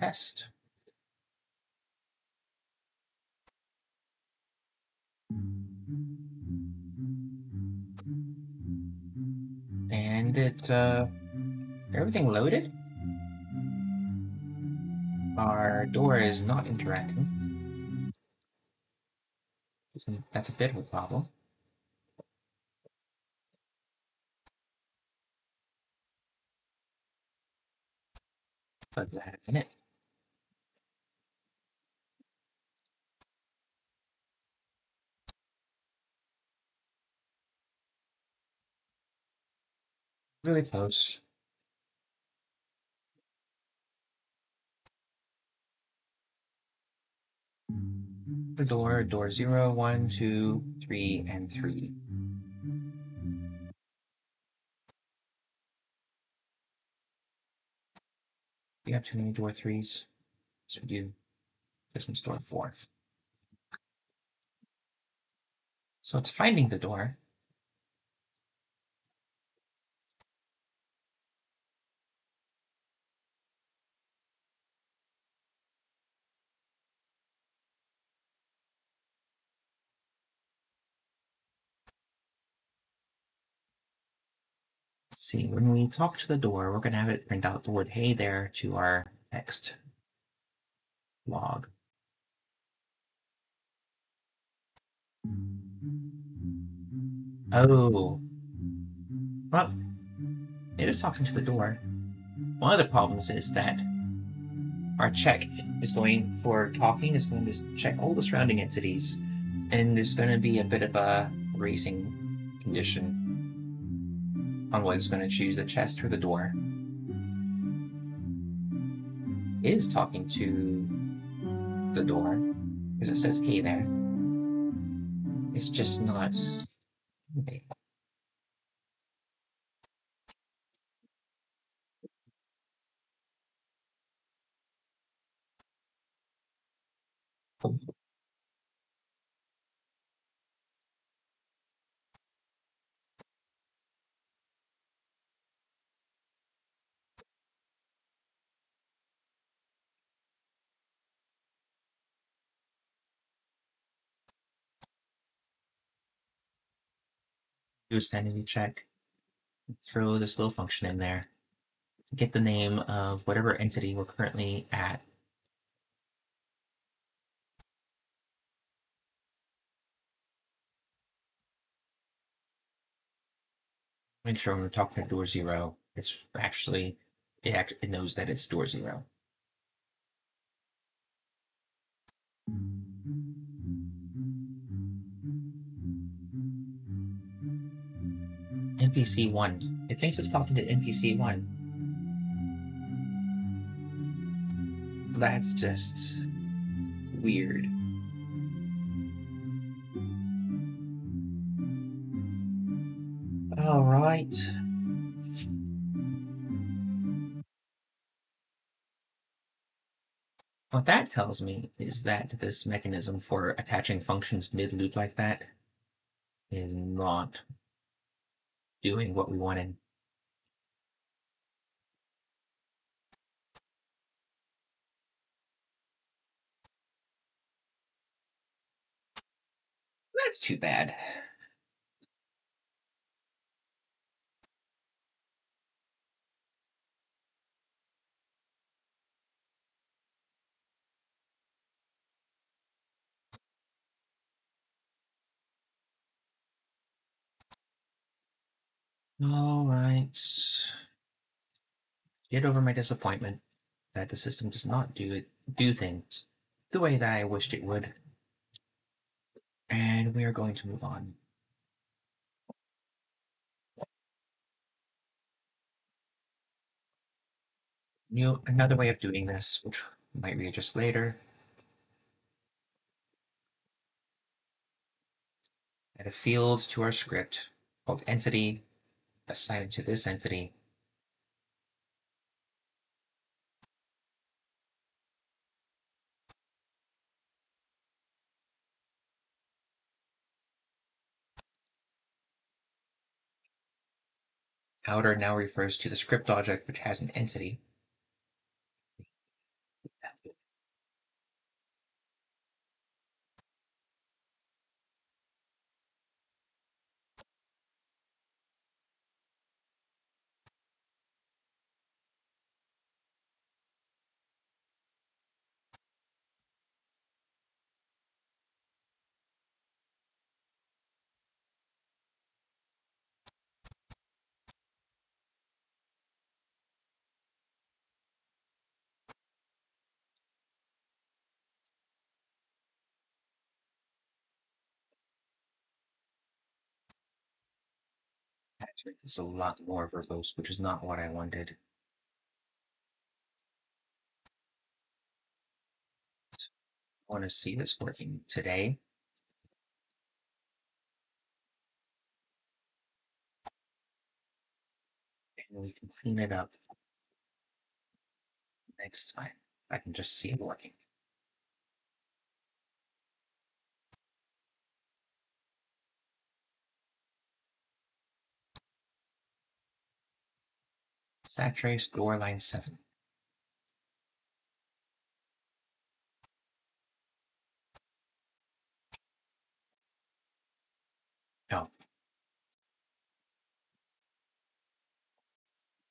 Test. And it, everything loaded. Our door is not interacting. That's a bit of a problem. Plug that in it. Really close. The door 0, 1, 2, 3, and 3. We have too many door 3s, so we do this one's door 4. So it's finding the door. See, when we talk to the door, we're going to have it print out the word hey there to our Next. Log. Oh. Well, it is talking to the door. One of the problems is that our check is going for talking, is going to check all the surrounding entities, and there's going to be a bit of a racing condition on what is going to choose, the chest or the door. It is talking to the door because it says, hey there. It's just not. Do a sanity check. Throw the slow function in there to get the name of whatever entity we're currently at. Make sure when we're talking to door zero, it's actually, it knows that it's door zero. NPC one. It thinks it's talking to NPC one. That's just weird. All right. What that tells me is that this mechanism for attaching functions mid-loop like that is not doing what we wanted. That's too bad. All right. Get over my disappointment that the system does not do things the way that I wished it would. And we are going to move on. Another way of doing this, which might readjust later. Add a field to our script called entity. Assign it to this entity. Outer now refers to the script object which has an entity. It's a lot more verbose, which is not what I wanted. I want to see this working today. And we can clean it up next time. I can just see it working. Satrace door line 7. No.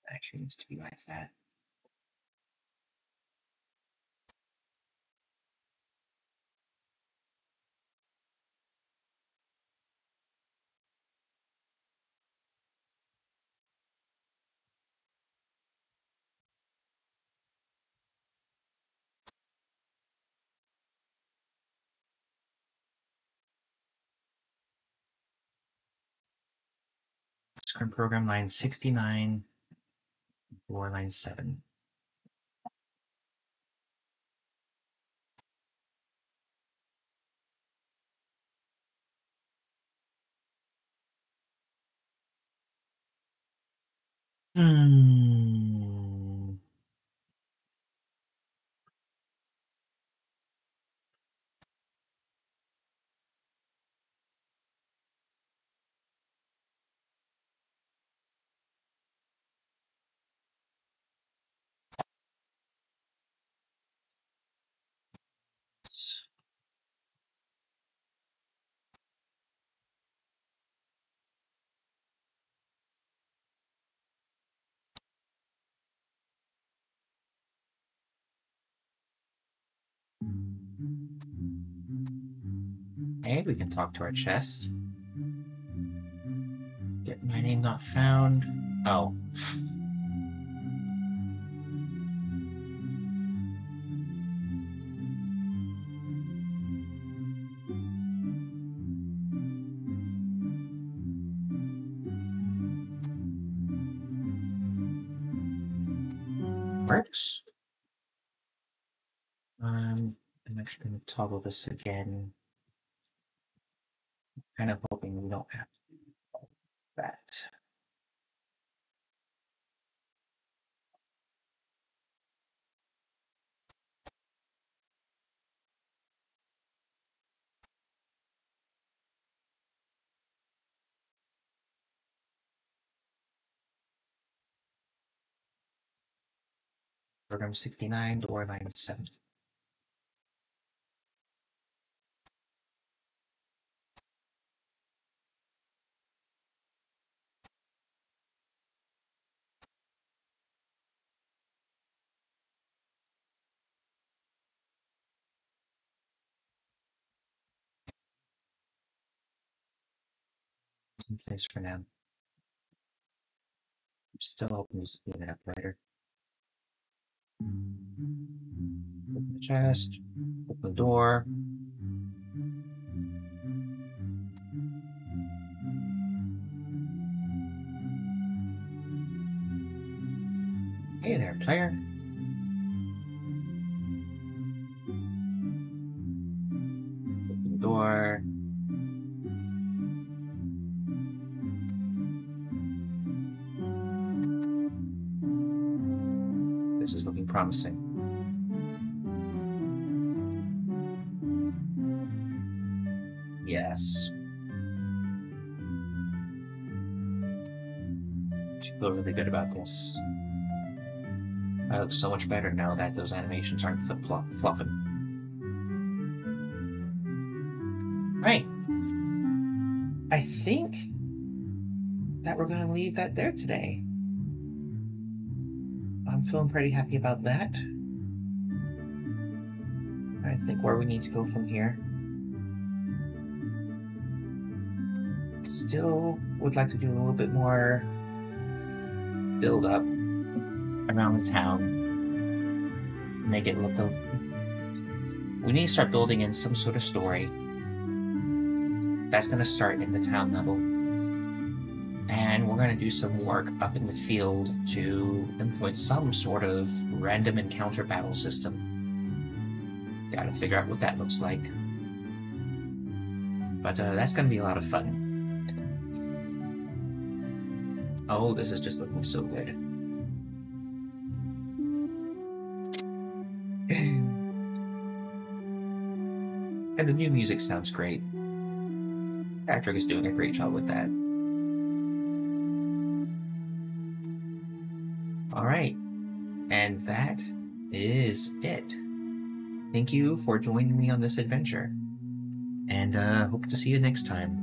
Actually needs to be like that. It's current program line 69 or line 7. Hey, we can talk to our chest. Get my name not found. Oh. Works. I'm actually going to toggle this again. Kind of hoping we don't have to do that. Program 69, door line 7. In place for now. I'm still hoping to do that later. Open the chest, open the door. Hey there, player. Open the door. This is looking promising. Yes. I should feel really good about this. I look so much better now that those animations aren't fluffing. Right. I think that we're going to leave that there today. I'm feeling pretty happy about that. I think where we need to go from here. Still would like to do a little bit more build up around the town. Make it look. We need to start building in some sort of story. That's going to start in the town level. And we're going to do some work up in the field to implement some sort of random encounter battle system. Gotta figure out what that looks like. But that's going to be a lot of fun. Oh, this is just looking so good. And the new music sounds great. Patrick is doing a great job with that. All right, and that is it. Thank you for joining me on this adventure, and hope to see you next time.